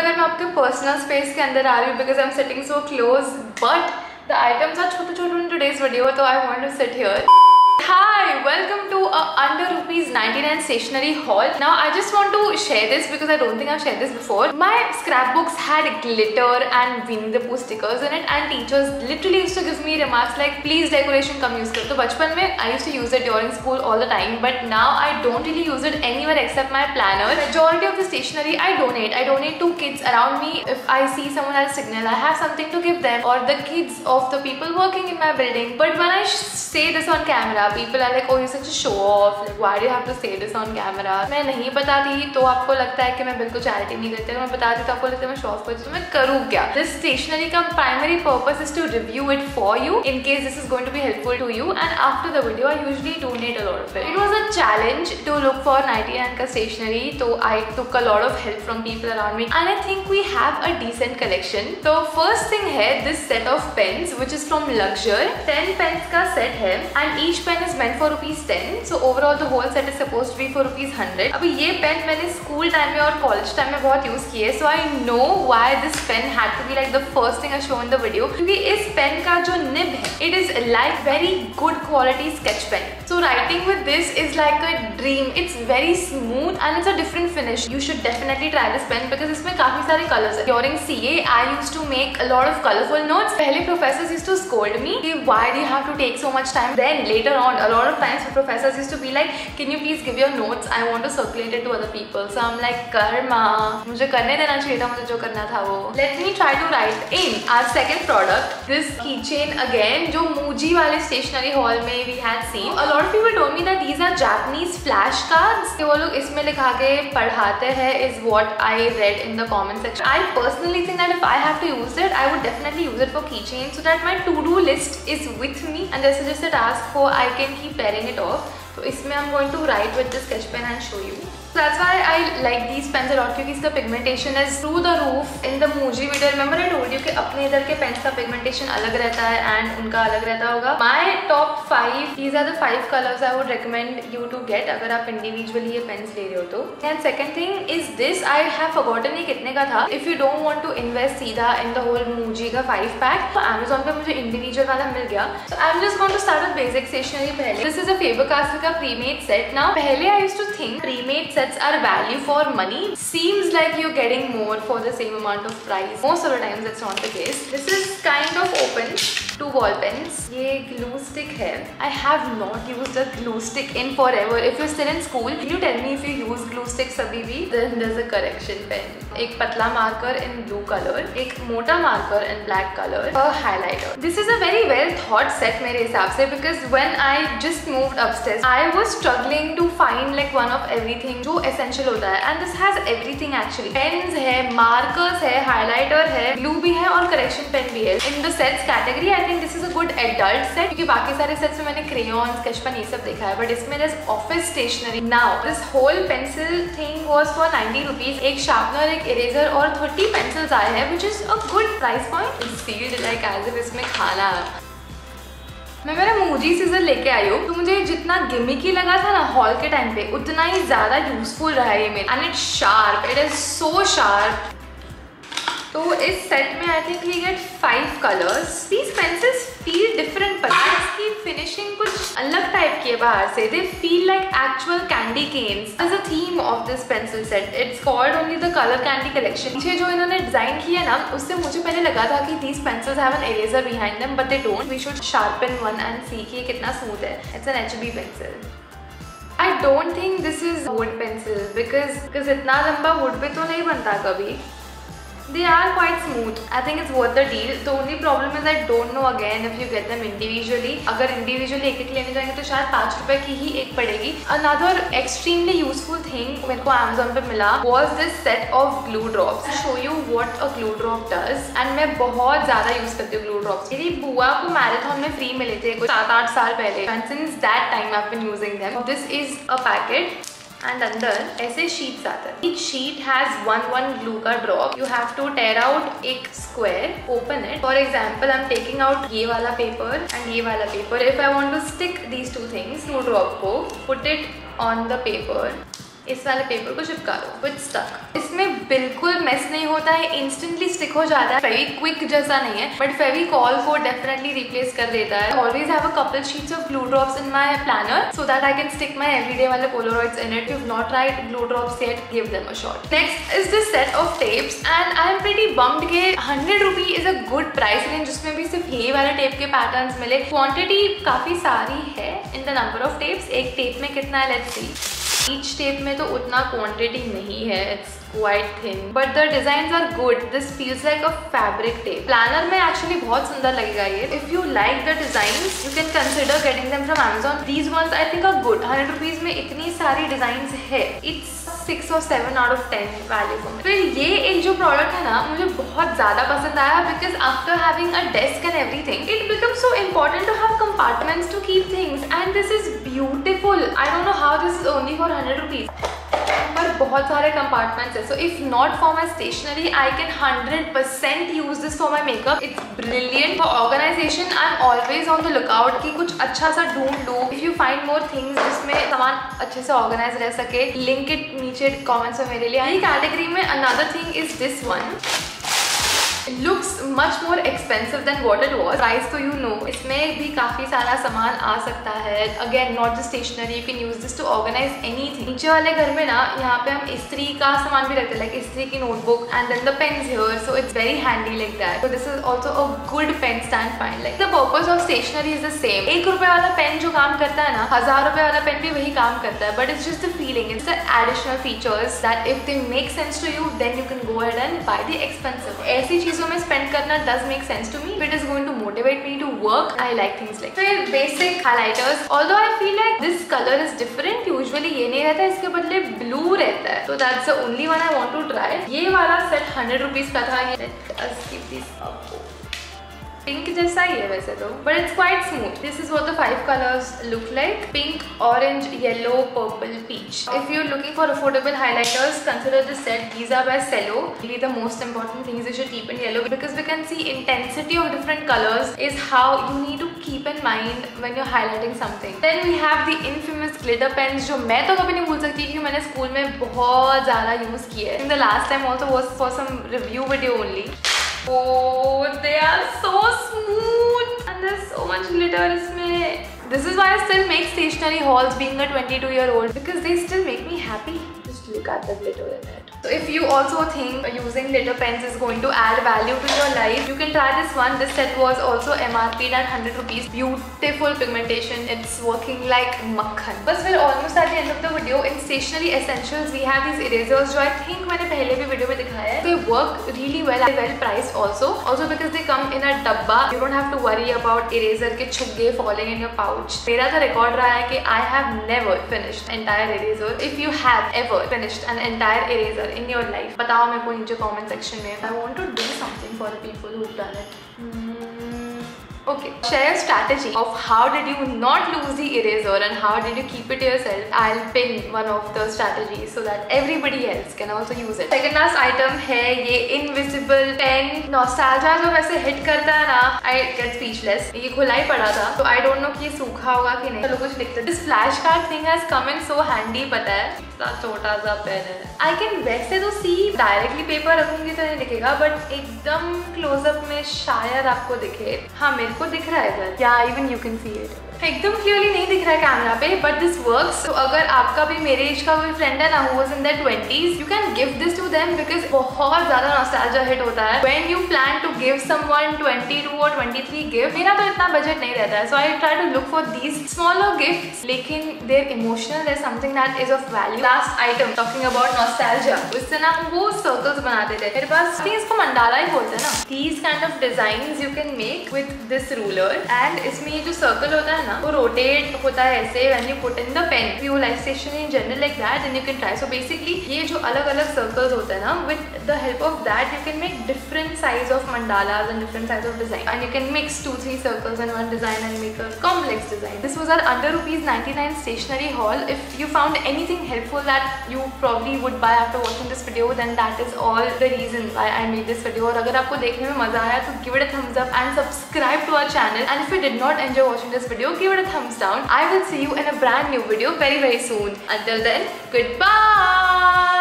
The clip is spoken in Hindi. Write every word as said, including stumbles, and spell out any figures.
अगर मैं आपके पर्सनल स्पेस के अंदर आ रही हूँ because I am sitting so close but the items are छोटे छोटे इन टुडेज वीडियो तो I want to sit here. Hi, welcome to a under rupees ninety-nine stationery haul. Now I just want to share this because I don't think I've shared this before. My scrapbooks had glitter and Winnie the Pooh stickers in it, and teachers literally used to give me remarks like, "Please decoration कम use करो." तो बचपन में I used to use it during school all the time, but now I don't really use it anywhere except my planner. Majority of the stationery I donate. I donate to kids around me. If I see someone has signal, I have something to give them or the kids of the people working in my building. But when I say this on camera, people are like, oh, you're such a show off. Like, why do you have to say this on camera? मैं नहीं बताती तो आपको लगता है कि मैं बिल्कुल चैरिटी नहीं करती. मैं बताती तो आपको लगता है मैं शो ऑफ करती हूँ. तो मैं करूँ क्या? This stationery का primary purpose is to review it for you in case this is going to be helpful to you. And after the video, I usually donate a lot of it. It was a challenge to look for ninety-nine का stationery. तो I took a lot of help from people around me. And I think we have a decent collection. तो first thing है this set of pens, which is from Luxure. ten pens का set है. And each pen is meant for rupees ten, so overall the whole set is supposed to be for rupees hundred. अभी ये pen मैंने school time में और college time में बहुत use किए, so I know why this pen had to be like the first thing I show in the video. क्योंकि इस pen का जो nib है, it is like very good quality sketch pen. So writing with this is like a dream. It's very smooth and it's a different finish. You should definitely try this pen because इसमें काफी सारे colors हैं. During C A, I used to make a lot of colorful notes. पहले professors used to scold me कि why do you have to take so much time? Then later on, a lot of times the professors used to be like, can you please give your notes? I want to circulate it to other people. So I'm like, karma. मुझे करने देना चाहिए था मुझे जो करना था वो. Let me try to write in our second product, this keychain again, जो Muji वाले stationery haul में we had seen. A lot of people told me that these are Japanese flash cards. कि वो लोग इसमें लिखा के पढ़ाते हैं is what I read in the comment section. I personally think that if I have to use it, I would definitely use it for keychain so that my to-do list is with me and there's just a task for I can keep pairing it off. तो इसमें I'm going to write with this sketch pen and show you. So that's why I like these pens a lot क्योंकि इसका pigmentation is through the roof. In the Muji video, remember I told you कि अपने इधर के pens का pigmentation अलग रहता है and उनका अलग रहता होगा. My top five, these are the five colors I would recommend you to get अगर आप individually ये pens ले रहे हो तो. And second thing is this, I have forgotten ये कितने का था. If you don't want to invest सीधा in the whole Muji का five pack, तो Amazon पे मुझे individual वाला मिल गया. So I'm just going to start with basic stationery पहले. This is a Fevicol का pre-made set. Now पहले I used to think pre-made sets are value for money. Seems like you're getting more for the same amount of price. Most of the times that's not the case. This is kind of open. Two ball pens. ये glue stick है. I have not used a glue stick in forever. If you're still in school, can you tell me if you use glue sticks अभी भी? Then there's a correction pen. एक पतला marker in blue color, एक मोटा marker in black color, a highlighter. This is a very well thought set मेरे हिसाब से because when I just moved upstairs, I was struggling to find like one of everything जो essential होता है and this has everything actually. Pens है, markers है, highlighter है, glue भी है और correction pen भी है. In the sets category, I think this is a good adult set क्योंकि बाकी सारे sets में मैंने crayon, sketch pen ये सब देखा है but इसमें there's office stationery. Now this whole pencil thing was for ninety rupees. एक sharpener, एक eraser और thirty pencils आए हैं which is a good price point. It's sealed like as if इसमें खाना. मैं मेरा Muji सीजर लेके आई हूँ तो मुझे जितना गिमिकी लगा था ना हॉल के टाइम पे उतना ही ज़्यादा यूजफुल रहा है ये मेरा. And it's sharp. It is so sharp. तो इस सेट में I think we get five colours. These pencils feel different but इसकी फिनिशिंग कुछ अलग टाइप की है बाहर से. They feel like actual candy canes. As a theme of this pencil set it's called only the colour candy collection. पीछे जो इन्होंने डिजाइन किया ना उससे मुझे पहले लगा था कि these pencils have an eraser behind them but they don't. We should sharpen one and see कि कितना स्मूथ है. It's an HB pencil. I don't think this is wood pencil because because इतना लंबा वुड पे तो नहीं बनता कभी. They are quite smooth. I think it's worth the deal. The only problem is I don't know again if you get them individually. अगर individually एक एक लेने जाएंगे तो शायद पाँच रुपए की ही एक पड़ेगी. Another extremely useful thing मेरे को Amazon पे मिला was this set of glue drops. I'll show you what a glue drop does. And मैं बहुत ज़्यादा use करती हूँ glue drops. मेरी बुआ को मैराथन में free मिले थे कुछ सात आठ साल पहले. And since that time I've been using them. This is a packet. And अंदर ऐसे शीट्स आते हैं. Each sheet has one one glue का drop. You have to tear out एक square, open it. For example I am taking out ये वाला पेपर एंड ये वाला paper. If I want to stick these two things, to drop को put it on the paper. इस वाले पेपर को चिपका दो विद स्टक। इसमें बिल्कुल मेस नहीं होता है, इंस्टेंटली स्टिक हो जाता है। फेवी क्विक जैसा नहीं है बट फेविकॉल को डेफिनेटली रिप्लेस कर देता है। Always have a couple sheets of glue drops in my planner so that I can stick my everyday वाले Polaroids in it. You have not tried glue drops yet, give them a shot. Next is this set of tapes and I am pretty bummed के hundred rupee is a good price range जिसमें भी सिर्फ ये वाले टेप के पैटर्न्स मिले। क्वांटिटी काफी सारी है in the number of tapes. एक टेप में कितना है लेट्स सी। ईच टेप में तो उतना क्वांटिटी नहीं है, it's quite thin but the design are good. This feels like a fabric tape. Planner में एक्चुअली बहुत सुंदर लगेगा ये। If you like the design you can consider getting them from Amazon. These ones I think are good. Hundred rupees में इतनी सारी डिजाइन है, इट्स सिक्स और seven out of ten value for me. फिर ये एक जो प्रोडक्ट है ना मुझे बहुत ज़्यादा पसंद आया because after having a desk and everything it become so important to have compartments to keep things and this is beautiful. I don't know how this is only for hundred rupees पर बहुत सारे कंपार्टमेंट्स है। So if not for my stationery I can hundred percent use this for my makeup. It's brilliant for organisation. I am always on the lookout कि कुछ अच्छा सा ढूंढ लो। If you find more things जिसमें सामान अच्छे से ऑर्गेनाइज रह सके, लिंक इट नीचे कॉमेंट्स में मेरे लिए। यही कैटेगरी में another thing is this one. Looks much more expensive than what it was. Price तो यू नो। इसमें भी काफ़ी सारा सामान आ सकता है। Again not just stationery, you can use this to organise anything. नीचे वाले घर में ना यहाँ पे हम इस्त्री का सामान भी रखते हैं, लाइक इस्त्री की notebook and then the pens here, so it's very handy like that. So this is also a good pen stand find. Like the purpose of stationery is the same. एक रुपये वाला पेन जो काम करता है ना, हजार रुपये वाला पेन भी वही काम करता है but it's just the feeling, it's the additional features that if they make sense to you then you can go ahead and buy the expensive. ऐसी चीजों में स्पेंड करना does make sense to me. It is going to motivate me to work. I like things like फिर basic highlighters. Although I feel like this color is different. Usually ये नहीं रहता, इसके बदले blue रहता है. So that's the only one I want to try. ये वाला set hundred rupees का था. Let us keep this up. Pink जैसा ही है वैसे तो but it's quite smooth. This is what the five colours look like, pink, orange, yellow, purple, peach. If you are looking for affordable highlighters consider this set. These are by Cello. Really the most important things is deep and yellow because we can see intensity of different colours is how you need to keep in mind when you are highlighting something. Then we have the infamous glitter pens जो मैं तो कभी नहीं भूल सकती क्योंकि मैंने स्कूल में बहुत ज्यादा यूज किया है। In the last time also was for some review video only. Oh, they are so smooth and there's so much glitter इसमें। This is why I still make stationery hauls being a twenty-two year old because they still make me happy. Just look at the glitter in it. So if you also think using glitter pens is going to add value to your life, you can try this one. This set was also M R P'd at hundred rupees. Beautiful pigmentation. It's working like makhan. But we're almost at the end of the video. In stationery essentials, we have these erasers, which I think मैंने पहले भी वीडियो में दिखाया है. They work really well. They're well priced also. Also because they come in a dabba, you don't have to worry about eraser के छुपके falling in your pouch. मेरा तो record रहा है कि I have never finished entire eraser. If you have ever finished an entire eraser in your life, बताओ मेरे को नीचे कमेंट सेक्शन में। I want to do something for the people who've done it. Hmm. Okay, share strategy of how did you not lose the eraser and how did you keep it yourself. I'll pin one of the strategies so that everybody else can also use it. Second last item है ये invisible pen. Nostalgia जो वैसे hit करता है ना, I get speechless. ये खुला ही पड़ा था, तो I don't know कि ये सूखा होगा कि नहीं। तो लोग कुछ लिखते। This flashcard thing has come in so handy, पता है? छोटा सा पेन है। आई कैन वैसे तो सी, डायरेक्टली पेपर रखूंगी तो नहीं दिखेगा बट एकदम क्लोजअप में शायद आपको दिखे। हाँ मेरे को दिख रहा है सर, या even you can see it. एकदम क्लियरली नहीं दिख रहा है कैमरा पे बट दिस वर्क्स। तो अगर आपका भी मेरे एज का कोई फ्रेंड है ना who was in their twenties, you can give this to them because बहुत ज्यादा नॉस्टैल्जिया हिट होता है when you plan to give someone twenty two और ट्वेंटी थ्री गिफ्ट। मेरा तो इतना बजट नहीं रहता है so I try to look for these smaller gifts लेकिन they're emotional, there something that is of value. Last item talking about nostalgia, उससे ना वो सर्कल्स बना देते हैं मेरे पास। इसको मंडाला ही बोलते हैं ना। These kind of designs you can make with this ruler and इसमें ये जो सर्कल होता है वो रोटेट होता है ऐसे when you put in the pen. You like station in general like that then you can try. So basically ये जो अलग अलग सर्कल्स होते हैं ना with the help of that you can make different size of mandalas and different size of design and you can mix two three circles in one design and make a complex design. This was our under rupees ninety nine stationery haul. If you found anything helpful that you probably would buy after watching this video then that is all the reason why I made this video. और अगर आपको देखने में मजा आया तो give it a thumbs up and subscribe to our channel and if you did not enjoy watching this video give it a thumbs down. I will see you in a brand new video very very soon. Until then, goodbye.